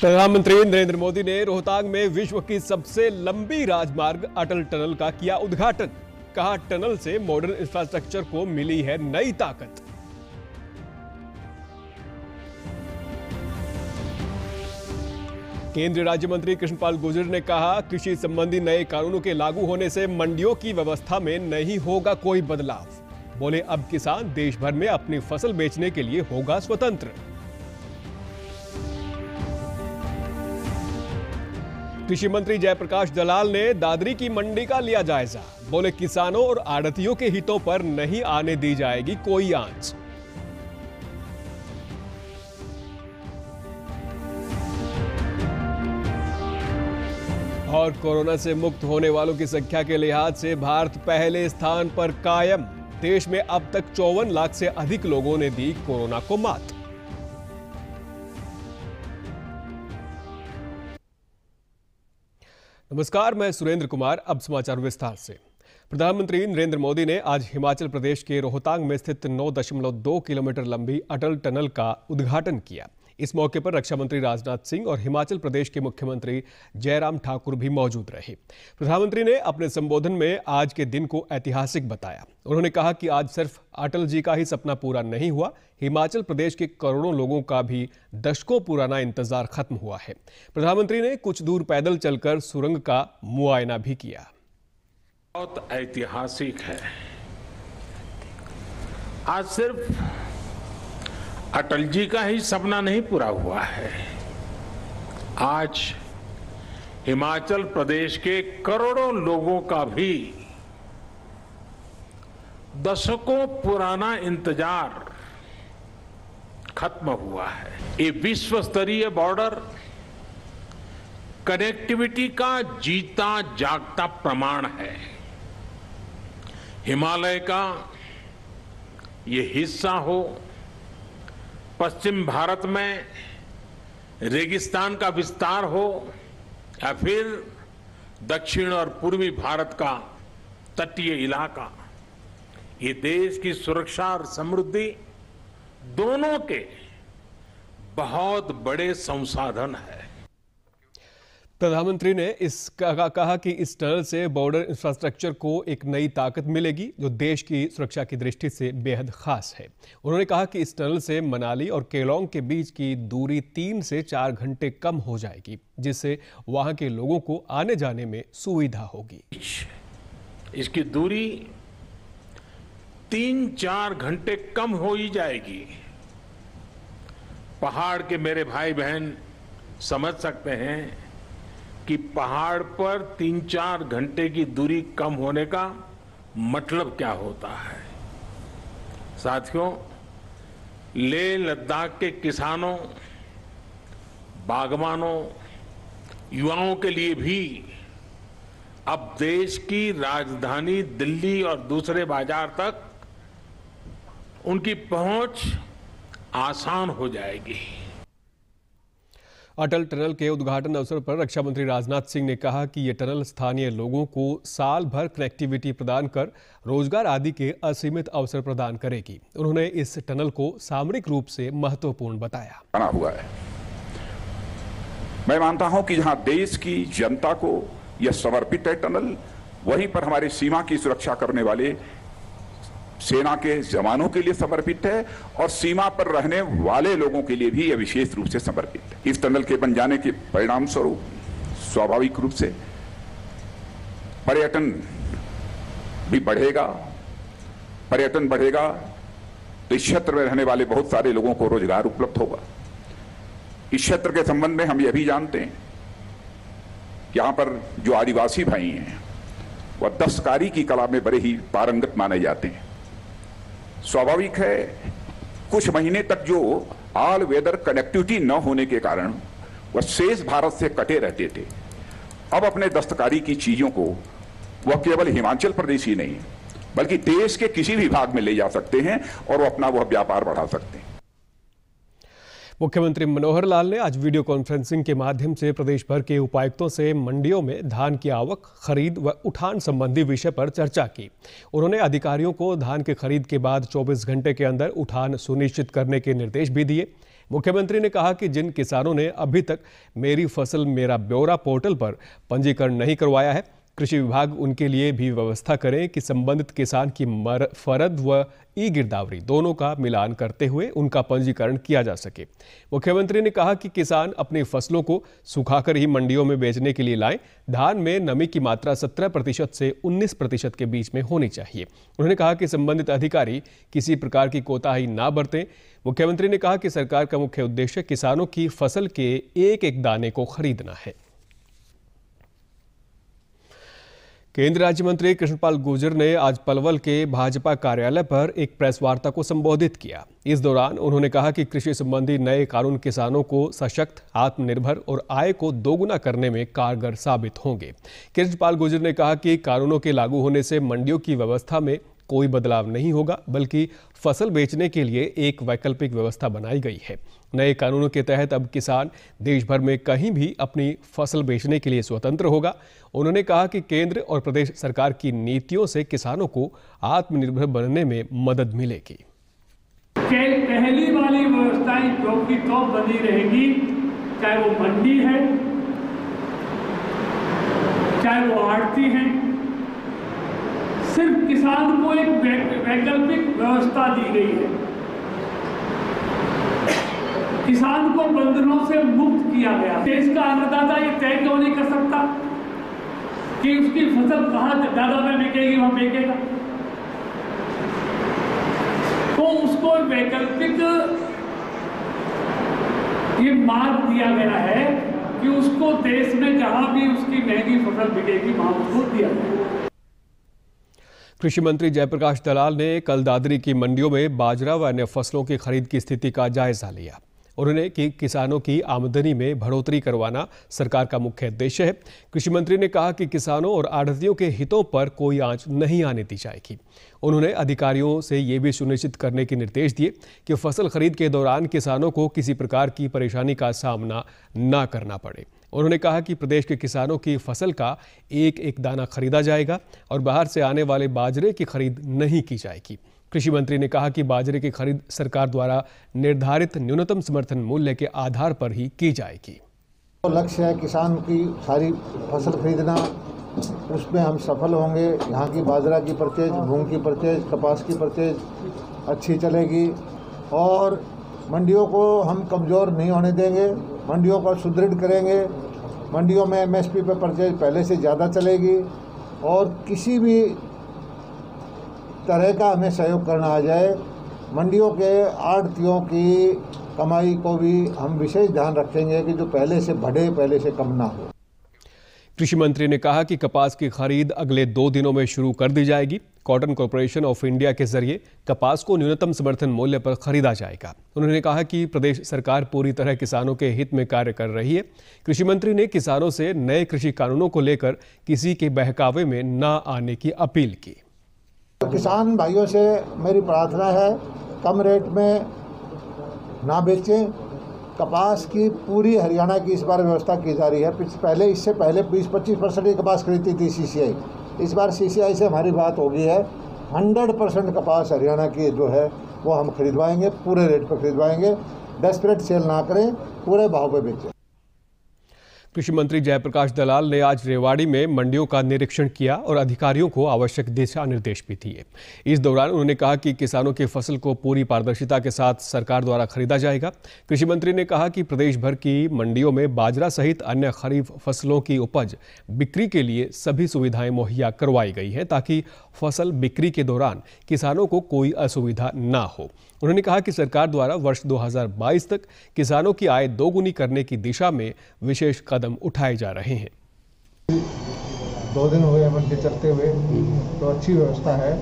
प्रधानमंत्री नरेंद्र मोदी ने रोहतांग में विश्व की सबसे लंबी राजमार्ग अटल टनल का किया उद्घाटन। कहा, टनल से मॉडर्न इंफ्रास्ट्रक्चर को मिली है नई ताकत। केंद्रीय राज्य मंत्री कृष्णपाल गुर्जर ने कहा, कृषि संबंधी नए कानूनों के लागू होने से मंडियों की व्यवस्था में नहीं होगा कोई बदलाव। बोले, अब किसान देश भर में अपनी फसल बेचने के लिए होगा स्वतंत्र। कृषि मंत्री जयप्रकाश दलाल ने दादरी की मंडी का लिया जायजा। बोले, किसानों और आढ़तियों के हितों पर नहीं आने दी जाएगी कोई आंच। और कोरोना से मुक्त होने वालों की संख्या के लिहाज से भारत पहले स्थान पर कायम। देश में अब तक 54 लाख से अधिक लोगों ने दी कोरोना को मात। नमस्कार, मैं सुरेंद्र कुमार। अब समाचार विस्तार से। प्रधानमंत्री नरेंद्र मोदी ने आज हिमाचल प्रदेश के रोहतांग में स्थित 9.2 किलोमीटर लंबी अटल टनल का उद्घाटन किया। इस मौके पर रक्षा मंत्री राजनाथ सिंह और हिमाचल प्रदेश के मुख्यमंत्री जयराम ठाकुर भी मौजूद रहे। प्रधानमंत्री ने अपने संबोधन में आज के दिन को ऐतिहासिक बताया। उन्होंने कहा कि आज सिर्फ अटल जी का ही सपना पूरा नहीं हुआ, हिमाचल प्रदेश के करोड़ों लोगों का भी दशकों पुराना इंतजार खत्म हुआ है। प्रधानमंत्री ने कुछ दूर पैदल चलकर सुरंग का मुआयना भी किया। बहुत ऐतिहासिक है। आज सिर्फ अटल जी का ही सपना नहीं पूरा हुआ है, आज हिमाचल प्रदेश के करोड़ों लोगों का भी दशकों पुराना इंतजार खत्म हुआ है। ये विश्व स्तरीय बॉर्डर कनेक्टिविटी का जीता जागता प्रमाण है। हिमालय का ये हिस्सा हो, पश्चिम भारत में रेगिस्तान का विस्तार हो, या फिर दक्षिण और पूर्वी भारत का तटीय इलाका, ये देश की सुरक्षा और समृद्धि दोनों के बहुत बड़े संसाधन है। प्रधानमंत्री ने कहा कि इस टनल से बॉर्डर इंफ्रास्ट्रक्चर को एक नई ताकत मिलेगी, जो देश की सुरक्षा की दृष्टि से बेहद खास है। उन्होंने कहा कि इस टनल से मनाली और केलांग के बीच की दूरी 3 से 4 घंटे कम हो जाएगी, जिससे वहां के लोगों को आने जाने में सुविधा होगी। इसकी दूरी 3-4 घंटे कम हो ही जाएगी। पहाड़ के मेरे भाई बहन समझ सकते हैं कि पहाड़ पर 3-4 घंटे की दूरी कम होने का मतलब क्या होता है। साथियों, लेह लद्दाख के किसानों, बागवानों, युवाओं के लिए भी अब देश की राजधानी दिल्ली और दूसरे बाजार तक उनकी पहुंच आसान हो जाएगी। अटल टनल के उद्घाटन अवसर पर रक्षा मंत्री राजनाथ सिंह ने कहा कि ये टनल स्थानीय लोगों को साल भर कनेक्टिविटी प्रदान कर रोजगार आदि के असीमित अवसर प्रदान करेगी। उन्होंने इस टनल को सामरिक रूप से महत्वपूर्ण बताया। बना हुआ है। मैं मानता हूं कि जहां देश की जनता को यह समर्पित है टनल, वहीं पर हमारी सीमा की सुरक्षा करने वाले सेना के जवानों के लिए समर्पित है और सीमा पर रहने वाले लोगों के लिए भी यह विशेष रूप से समर्पित है। इस टनल के बन जाने के परिणाम स्वरूप स्वाभाविक रूप से पर्यटन भी बढ़ेगा। पर्यटन बढ़ेगा तो इस क्षेत्र में रहने वाले बहुत सारे लोगों को रोजगार उपलब्ध होगा। इस क्षेत्र के संबंध में हम यह भी जानते हैं, यहाँ पर जो आदिवासी भाई हैं वह दस्तकारी की कला में बड़े ही पारंगत माने जाते हैं। स्वाभाविक है, कुछ महीने तक जो ऑल वेदर कनेक्टिविटी न होने के कारण वह शेष भारत से कटे रहते थे। अब अपने दस्तकारी की चीज़ों को वह केवल हिमाचल प्रदेश ही नहीं बल्कि देश के किसी भी भाग में ले जा सकते हैं और अपना वह व्यापार बढ़ा सकते हैं। मुख्यमंत्री मनोहर लाल ने आज वीडियो कॉन्फ्रेंसिंग के माध्यम से प्रदेश भर के उपायुक्तों से मंडियों में धान की आवक, खरीद व उठान संबंधी विषय पर चर्चा की। उन्होंने अधिकारियों को धान के खरीद के बाद 24 घंटे के अंदर उठान सुनिश्चित करने के निर्देश भी दिए। मुख्यमंत्री ने कहा कि जिन किसानों ने अभी तक मेरी फसल मेरा ब्यौरा पोर्टल पर पंजीकरण नहीं करवाया है, कृषि विभाग उनके लिए भी व्यवस्था करें कि संबंधित किसान की फरद व ई गिरदावरी दोनों का मिलान करते हुए उनका पंजीकरण किया जा सके। मुख्यमंत्री ने कहा कि किसान अपनी फसलों को सुखाकर ही मंडियों में बेचने के लिए लाएं। धान में नमी की मात्रा 17% से 19% के बीच में होनी चाहिए। उन्होंने कहा कि संबंधित अधिकारी किसी प्रकार की कोताही ना बरतें। मुख्यमंत्री ने कहा कि सरकार का मुख्य उद्देश्य किसानों की फसल के एक एक दाने को खरीदना है। केंद्रीय राज्य मंत्री कृष्णपाल गुर्जर ने आज पलवल के भाजपा कार्यालय पर एक प्रेस वार्ता को संबोधित किया। इस दौरान उन्होंने कहा कि कृषि संबंधी नए कानून किसानों को सशक्त, आत्मनिर्भर और आय को दोगुना करने में कारगर साबित होंगे। कृष्णपाल गुर्जर ने कहा कि कानूनों के लागू होने से मंडियों की व्यवस्था में कोई बदलाव नहीं होगा, बल्कि फसल बेचने के लिए एक वैकल्पिक व्यवस्था बनाई गई है। नए कानूनों के तहत अब किसान देश भर में कहीं भी अपनी फसल बेचने के लिए स्वतंत्र होगा। उन्होंने कहा कि केंद्र और प्रदेश सरकार की नीतियों से किसानों को आत्मनिर्भर बनने में मदद मिलेगी। पहली वाली व्यवस्थाएं टॉप की टॉप बनी रहेगी, चाहे वो मंडी है, चाहे वो आड़ती है। सिर्फ किसान को एक वैकल्पिक व्यवस्था दी गई है। किसान को बंधनों से मुक्त किया गया। देश का अन्नदाता ये तय क्यों नहीं कर सकता कि उसकी फसल कहाँ ज्यादा में बिकेगी, वहां बिकेगा? तो उसको वैकल्पिक ये मार्ग दिया गया है कि उसको देश में जहां भी उसकी महंगी फसल बिकेगी वहां उसको दिया जाएगा। कृषि मंत्री जयप्रकाश दलाल ने कल दादरी की मंडियों में बाजरा व अन्य फसलों की खरीद की स्थिति का जायजा लिया। उन्होंने कि किसानों की आमदनी में बढ़ोतरी करवाना सरकार का मुख्य उद्देश्य है। कृषि मंत्री ने कहा कि किसानों और आढ़तियों के हितों पर कोई आंच नहीं आने दी जाएगी। उन्होंने अधिकारियों से ये भी सुनिश्चित करने के निर्देश दिए कि फसल खरीद के दौरान किसानों को किसी प्रकार की परेशानी का सामना न करना पड़े। उन्होंने कहा कि प्रदेश के किसानों की फसल का एक एक दाना खरीदा जाएगा और बाहर से आने वाले बाजरे की खरीद नहीं की जाएगी। कृषि मंत्री ने कहा कि बाजरे की खरीद सरकार द्वारा निर्धारित न्यूनतम समर्थन मूल्य के आधार पर ही की जाएगी। लक्ष्य है किसान की सारी फसल खरीदना, उसमें हम सफल होंगे। यहाँ की बाजरा की परचेज, मूंग की परचेज, कपास की परचेज अच्छी चलेगी और मंडियों को हम कमज़ोर नहीं होने देंगे। मंडियों को सुदृढ़ करेंगे। मंडियों में MSP पर परचेज पहले से ज़्यादा चलेगी और किसी भी तरह का हमें सहयोग करना आ जाए। मंडियों के आढ़तियों की कमाई को भी हम विशेष ध्यान रखेंगे कि जो पहले से बढ़े, पहले से कम ना हो। कृषि मंत्री ने कहा कि कपास की खरीद अगले 2 दिनों में शुरू कर दी जाएगी। कॉटन कॉरपोरेशन ऑफ इंडिया के जरिए कपास को न्यूनतम समर्थन मूल्य पर खरीदा जाएगा। उन्होंने कहा कि प्रदेश सरकार पूरी तरह किसानों के हित में कार्य कर रही है। कृषि मंत्री ने किसानों से नए कृषि कानूनों को लेकर किसी के बहकावे में न आने की अपील की। किसान भाइयों से मेरी प्रार्थना है कम रेट में ना बेचें। कपास की पूरी हरियाणा की इस बार व्यवस्था की जा रही है। पहले इससे पहले 20-25% की कपास खरीदती थी CCI। इस बार CCI से हमारी बात हो गई है। 100% कपास हरियाणा की जो है वो हम खरीदवाएंगे, पूरे रेट पर खरीदवाएंगे। डेस्परेट सेल ना करें, पूरे भाव पर बेचें। कृषि मंत्री जयप्रकाश दलाल ने आज रेवाड़ी में मंडियों का निरीक्षण किया और अधिकारियों को आवश्यक दिशा निर्देश भी दिए। इस दौरान उन्होंने कहा कि किसानों की फसल को पूरी पारदर्शिता के साथ सरकार द्वारा खरीदा जाएगा। कृषि मंत्री ने कहा कि प्रदेश भर की मंडियों में बाजरा सहित अन्य खरीफ फसलों की उपज बिक्री के लिए सभी सुविधाएं मुहैया करवाई गई हैं, ताकि फसल बिक्री के दौरान किसानों को कोई असुविधा ना हो। उन्होंने कहा कि सरकार द्वारा वर्ष 2022 तक किसानों की आय दोगुनी करने की दिशा में विशेष कदम उठाए जा रहे हैं। 2 दिन हो गए बन के चलते हुए, तो अच्छी व्यवस्था है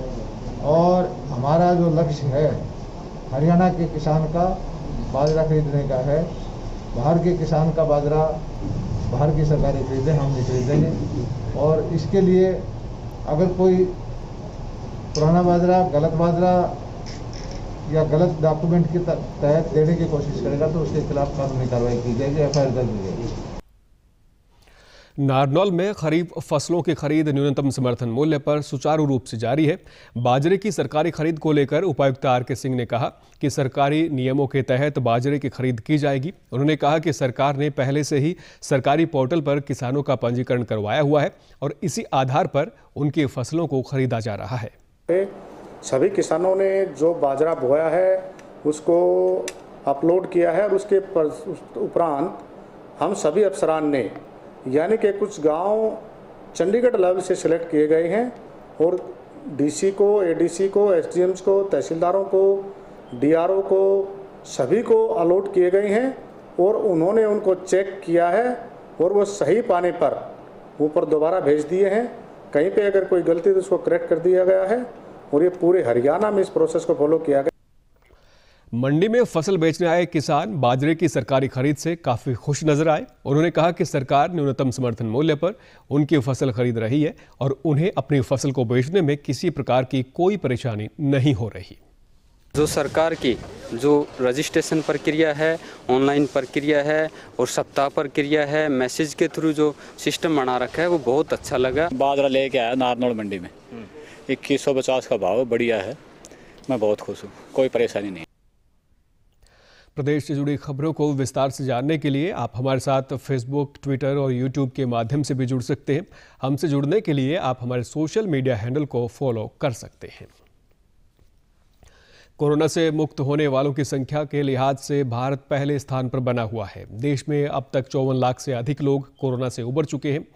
और हमारा जो लक्ष्य है हरियाणा के किसान का बाजरा खरीदने का है। बाहर के किसान का बाजरा बाहर की सरकारें खरीदें, हम नहीं खरीदेंगे। और इसके लिए अगर कोई पुराना बाजरा या गलत डॉक्यूमेंट के तहत देने की कोशिश करेगा तो उसके खिलाफ कानूनी कार्रवाई की जाएगी, FIR दर्ज की जाएगी। नारनौल में खरीफ फसलों की खरीद न्यूनतम समर्थन मूल्य पर सुचारू रूप से जारी है। बाजरे की सरकारी खरीद को लेकर उपायुक्त आर के सिंह ने कहा कि सरकारी नियमों के तहत बाजरे की खरीद की जाएगी। उन्होंने कहा कि सरकार ने पहले से ही सरकारी पोर्टल पर किसानों का पंजीकरण करवाया हुआ है और इसी आधार पर उनकी फसलों को खरीदा जा रहा है। सभी किसानों ने जो बाजरा बोया है उसको अपलोड किया है और उसके उपरांत हम सभी अफसरान ने यानी कि कुछ गांव चंडीगढ़ लेवल से सिलेक्ट किए गए हैं और डीसी को, एडीसी को, एसडीएम्स को, तहसीलदारों को, डीआरओ को सभी को अलॉट किए गए हैं और उन्होंने उनको चेक किया है और वो सही पाने पर ऊपर दोबारा भेज दिए हैं। कहीं पे अगर कोई गलती तो उसको करेक्ट कर दिया गया है और ये पूरे हरियाणा में इस प्रोसेस को फॉलो किया गया। मंडी में फसल बेचने आए किसान बाजरे की सरकारी खरीद से काफ़ी खुश नजर आए। उन्होंने कहा कि सरकार न्यूनतम समर्थन मूल्य पर उनकी फसल खरीद रही है और उन्हें अपनी फसल को बेचने में किसी प्रकार की कोई परेशानी नहीं हो रही। जो सरकार की जो रजिस्ट्रेशन प्रक्रिया है, ऑनलाइन प्रक्रिया है और सप्ताह प्रक्रिया है, मैसेज के थ्रू जो सिस्टम बना रखा है वो बहुत अच्छा लगा। बाजरा लेके आया नारनौल मंडी में 2150 का भाव, बढ़िया है, मैं बहुत खुश हूँ, कोई परेशानी नहीं। प्रदेश से जुड़ी खबरों को विस्तार से जानने के लिए आप हमारे साथ फेसबुक, ट्विटर और यूट्यूब के माध्यम से भी जुड़ सकते हैं। हमसे जुड़ने के लिए आप हमारे सोशल मीडिया हैंडल को फॉलो कर सकते हैं। कोरोना से मुक्त होने वालों की संख्या के लिहाज से भारत पहले स्थान पर बना हुआ है। देश में अब तक 54 लाख से अधिक लोग कोरोना से उबर चुके हैं।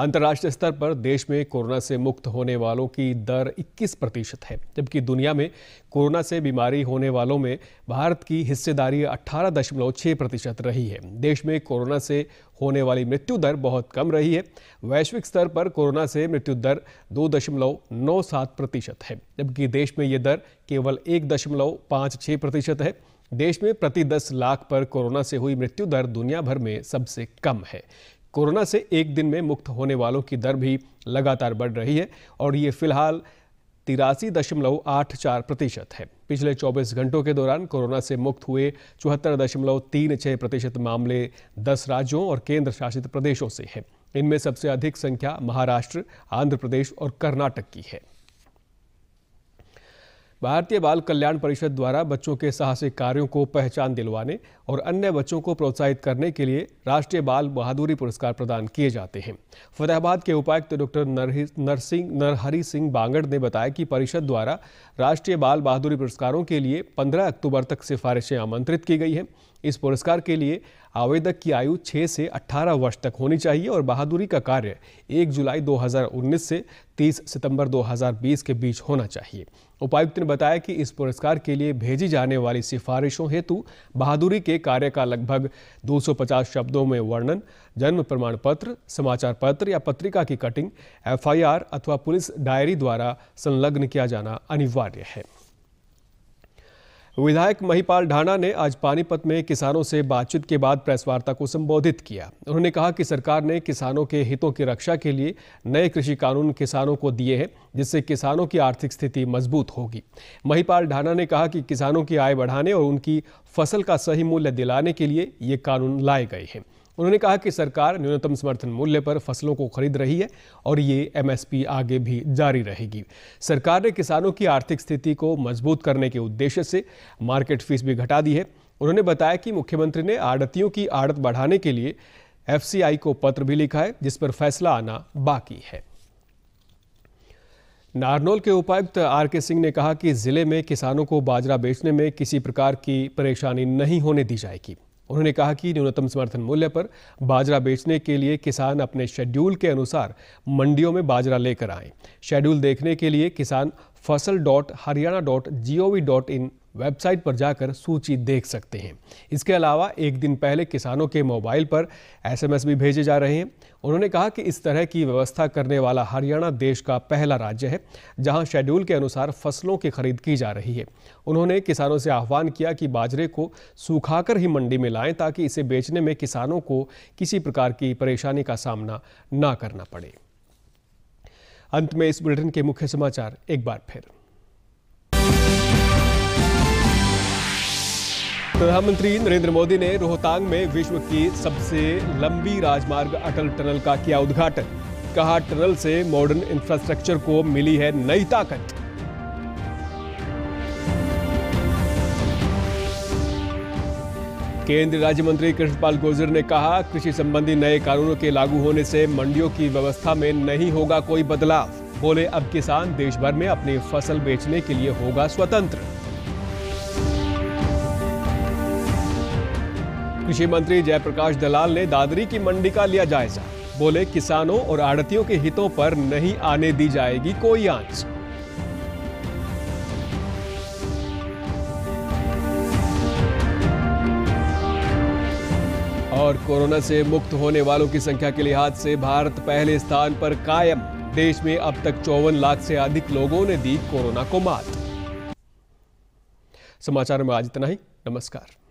अंतर्राष्ट्रीय स्तर पर देश में कोरोना से मुक्त होने वालों की दर 21% है, जबकि दुनिया में कोरोना से बीमारी होने वालों में भारत की हिस्सेदारी 18.6% रही है। देश में कोरोना से होने वाली मृत्यु दर बहुत कम रही है। वैश्विक स्तर पर कोरोना से मृत्यु दर 2.97% है, जबकि देश में ये दर केवल 1.56% है। देश में प्रति 10 लाख पर कोरोना से हुई मृत्यु दर दुनिया भर में सबसे कम है। कोरोना से एक दिन में मुक्त होने वालों की दर भी लगातार बढ़ रही है और ये फिलहाल 83.84% है। पिछले 24 घंटों के दौरान कोरोना से मुक्त हुए 74.36% मामले 10 राज्यों और केंद्र शासित प्रदेशों से हैं। इनमें सबसे अधिक संख्या महाराष्ट्र, आंध्र प्रदेश और कर्नाटक की है। भारतीय बाल कल्याण परिषद द्वारा बच्चों के साहसिक कार्यों को पहचान दिलवाने और अन्य बच्चों को प्रोत्साहित करने के लिए राष्ट्रीय बाल बहादुरी पुरस्कार प्रदान किए जाते हैं। फतेहाबाद के उपायुक्त डॉक्टर नरहरि सिंह बांगड़ ने बताया कि परिषद द्वारा राष्ट्रीय बाल बहादुरी पुरस्कारों के लिए 15 अक्टूबर तक सिफारिशें आमंत्रित की गई हैं। इस पुरस्कार के लिए आवेदक की आयु 6 से 18 वर्ष तक होनी चाहिए और बहादुरी का कार्य 1 जुलाई 2019 से 30 सितंबर 2020 के बीच होना चाहिए। उपायुक्त ने बताया कि इस पुरस्कार के लिए भेजी जाने वाली सिफारिशों हेतु बहादुरी के कार्य का लगभग 250 शब्दों में वर्णन, जन्म प्रमाण पत्र, समाचार पत्र या पत्रिका की कटिंग, एफआईआर अथवा पुलिस डायरी द्वारा संलग्न किया जाना अनिवार्य है। विधायक महीपाल ढाना ने आज पानीपत में किसानों से बातचीत के बाद प्रेस वार्ता को संबोधित किया। उन्होंने कहा कि सरकार ने किसानों के हितों की रक्षा के लिए नए कृषि कानून किसानों को दिए हैं, जिससे किसानों की आर्थिक स्थिति मजबूत होगी। महीपाल ढाना ने कहा कि किसानों की आय बढ़ाने और उनकी फसल का सही मूल्य दिलाने के लिए ये कानून लाए गए हैं। उन्होंने कहा कि सरकार न्यूनतम समर्थन मूल्य पर फसलों को खरीद रही है और ये एमएसपी आगे भी जारी रहेगी। सरकार ने किसानों की आर्थिक स्थिति को मजबूत करने के उद्देश्य से मार्केट फीस भी घटा दी है। उन्होंने बताया कि मुख्यमंत्री ने आड़तियों की आड़त बढ़ाने के लिए एफसीआई को पत्र भी लिखा है, जिस पर फैसला आना बाकी है। नारनौल के उपायुक्त आर के सिंह ने कहा कि जिले में किसानों को बाजरा बेचने में किसी प्रकार की परेशानी नहीं होने दी जाएगी। उन्होंने कहा कि न्यूनतम समर्थन मूल्य पर बाजरा बेचने के लिए किसान अपने शेड्यूल के अनुसार मंडियों में बाजरा लेकर आएं। शेड्यूल देखने के लिए किसान फसल.हरियाणा.gov.in वेबसाइट पर जाकर सूची देख सकते हैं। इसके अलावा एक दिन पहले किसानों के मोबाइल पर एसएमएस भी भेजे जा रहे हैं। उन्होंने कहा कि इस तरह की व्यवस्था करने वाला हरियाणा देश का पहला राज्य है, जहां शेड्यूल के अनुसार फसलों की खरीद की जा रही है। उन्होंने किसानों से आह्वान किया कि बाजरे को सुखाकर ही मंडी में लाएं, ताकि इसे बेचने में किसानों को किसी प्रकार की परेशानी का सामना ना करना पड़े। अंत में इस बुलेटिन के मुख्य समाचार एक बार फिर। प्रधानमंत्री नरेंद्र मोदी ने रोहतांग में विश्व की सबसे लंबी राजमार्ग अटल टनल का किया उद्घाटन। कहा, टनल से मॉडर्न इंफ्रास्ट्रक्चर को मिली है नई ताकत। केंद्रीय राज्य मंत्री कृष्णपाल गुर्जर ने कहा, कृषि संबंधी नए कानूनों के लागू होने से मंडियों की व्यवस्था में नहीं होगा कोई बदलाव। बोले, अब किसान देश भर में अपनी फसल बेचने के लिए होगा स्वतंत्र। कृषि मंत्री जयप्रकाश दलाल ने दादरी की मंडी का लिया जायजा। बोले, किसानों और आढ़तियों के हितों पर नहीं आने दी जाएगी कोई आंच। और कोरोना से मुक्त होने वालों की संख्या के लिहाज से भारत पहले स्थान पर कायम। देश में अब तक 54 लाख से अधिक लोगों ने दी कोरोना को मात। समाचारों में आज इतना ही। नमस्कार।